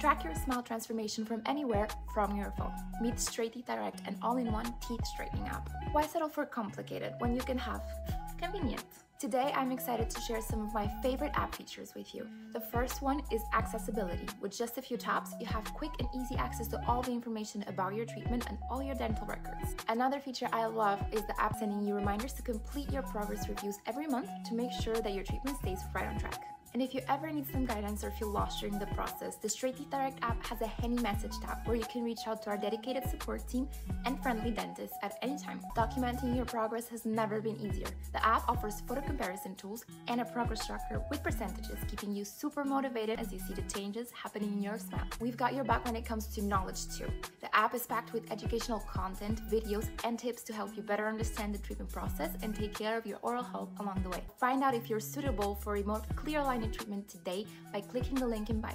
Track your smile transformation from anywhere from your phone. Meet Straight Teeth Direct, an all-in-one teeth straightening app. Why settle for complicated when you can have convenient? Today, I'm excited to share some of my favorite app features with you. The first one is accessibility. With just a few taps, you have quick and easy access to all the information about your treatment and all your dental records. Another feature I love is the app sending you reminders to complete your progress reviews every month to make sure that your treatment stays right on track. And if you ever need some guidance or feel lost during the process, the Straight Teeth Direct app has a handy message tab where you can reach out to our dedicated support team and friendly dentists at any time. Documenting your progress has never been easier. The app offers photo comparison tools and a progress tracker with percentages, keeping you super motivated as you see the changes happening in your smile. We've got your back when it comes to knowledge too. The app is packed with educational content, videos, and tips to help you better understand the treatment process and take care of your oral health along the way. Find out if you're suitable for remote clear line treatment today by clicking the link in bio.